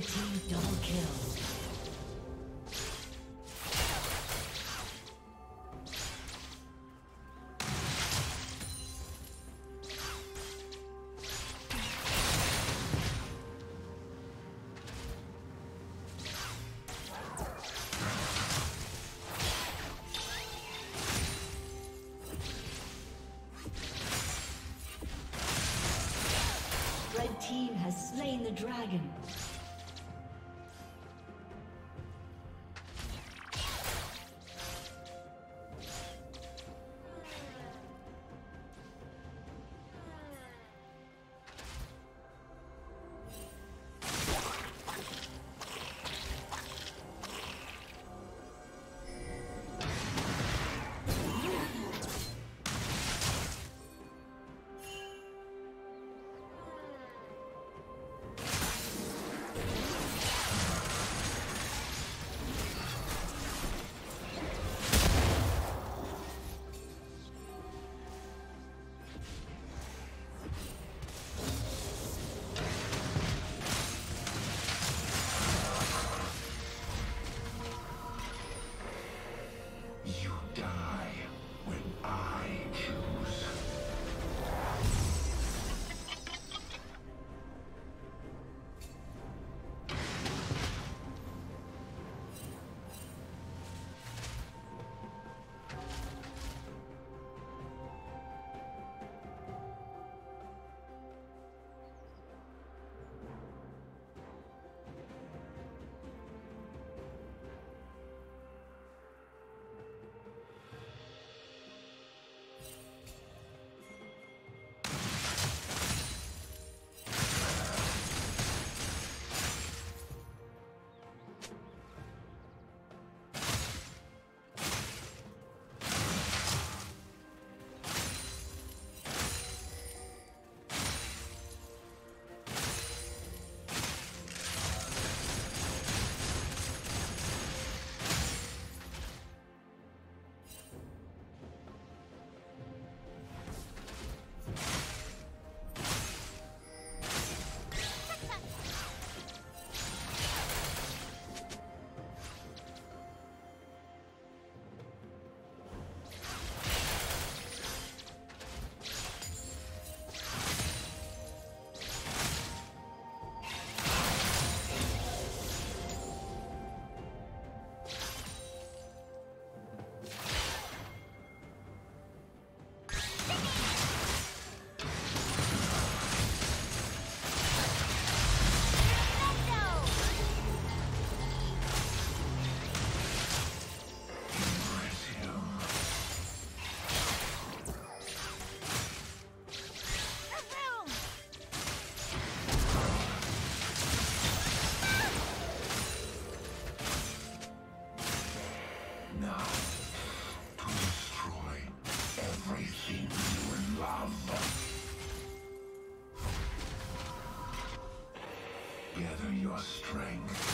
Red team double kill. Team has slain the dragon. Gather your strength.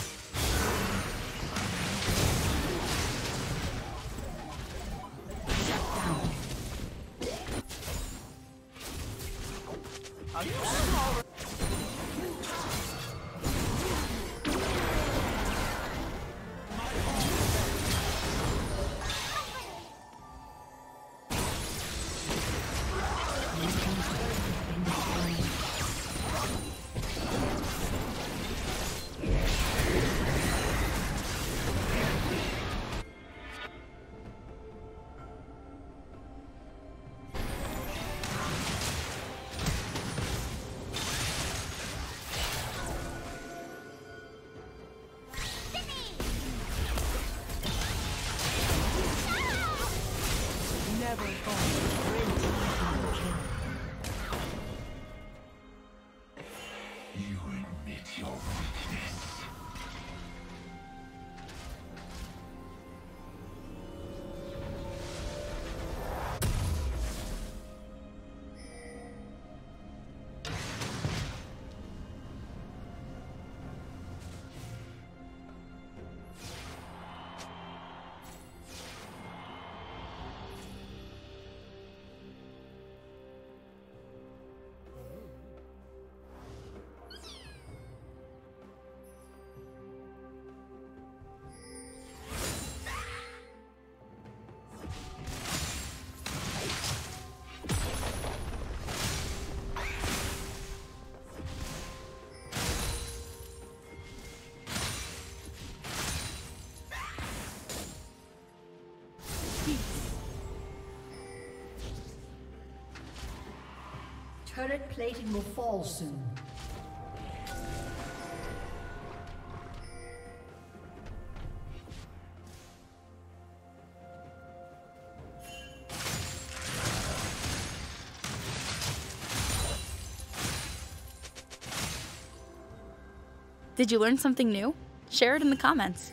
Turret plating will fall soon. Did you learn something new? Share it in the comments.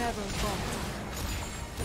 Never fall.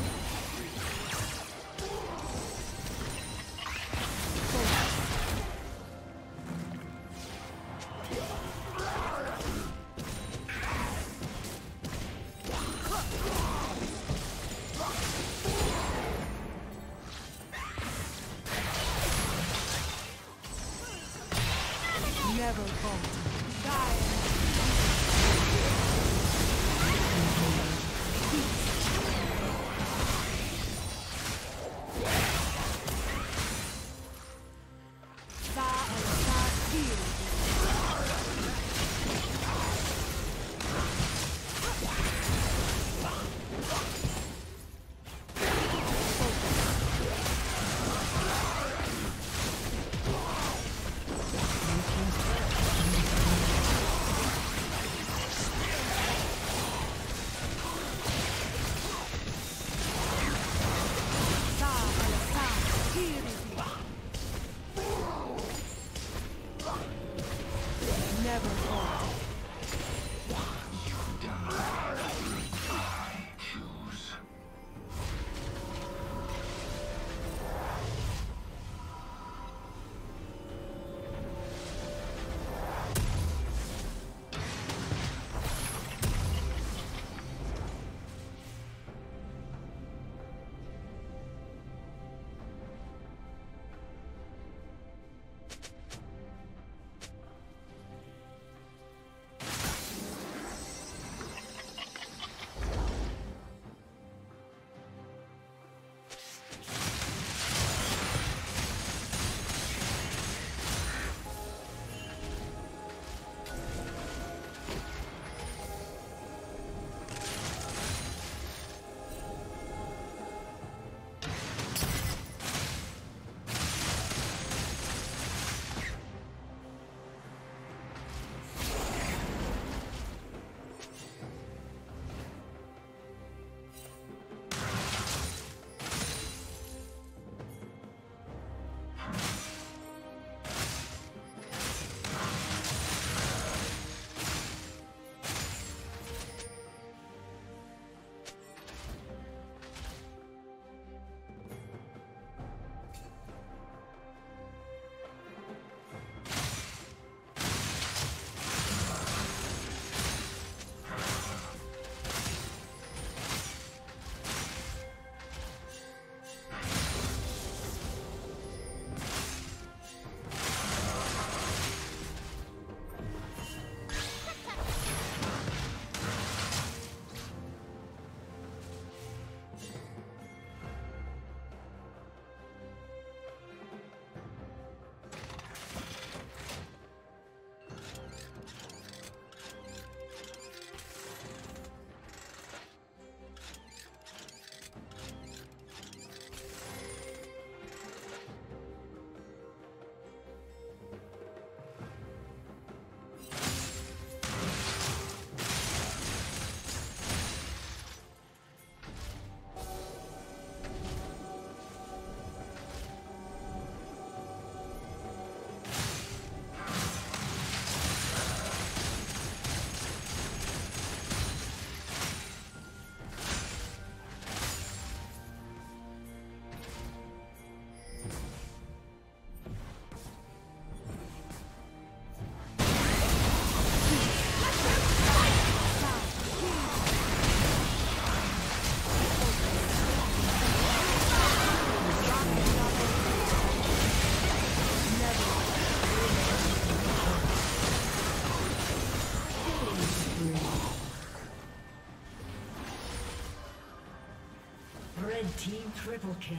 Red team triple kill.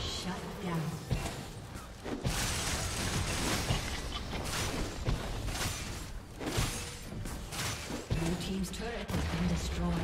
Shut down. Blue team's turret has been destroyed.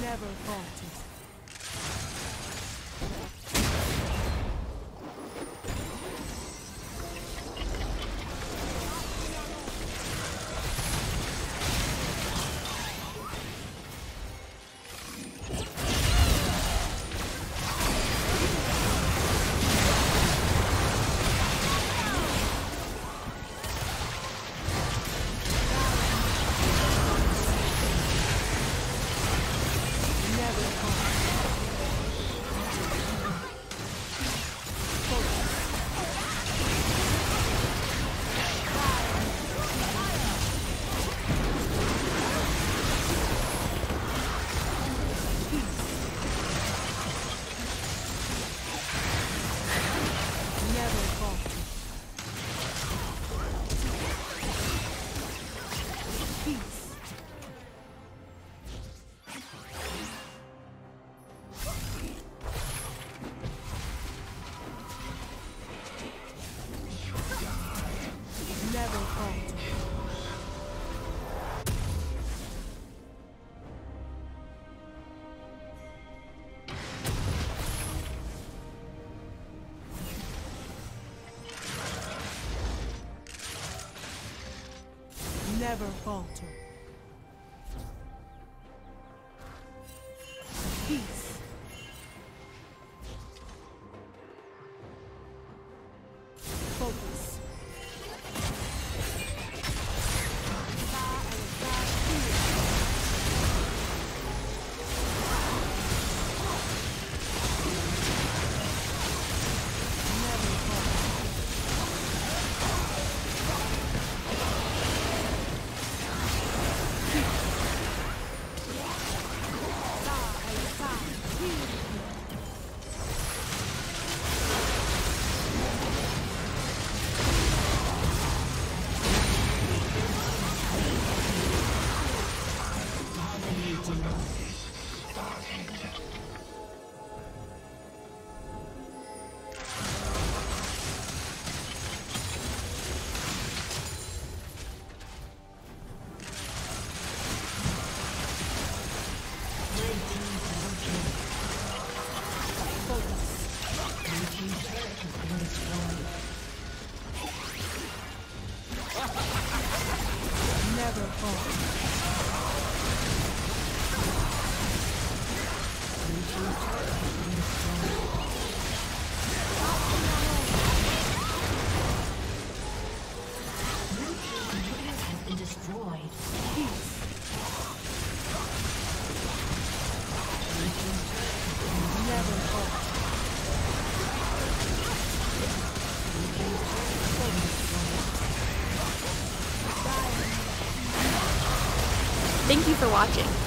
Never faulted. Never falter. Peace. Focus. Thank you for watching.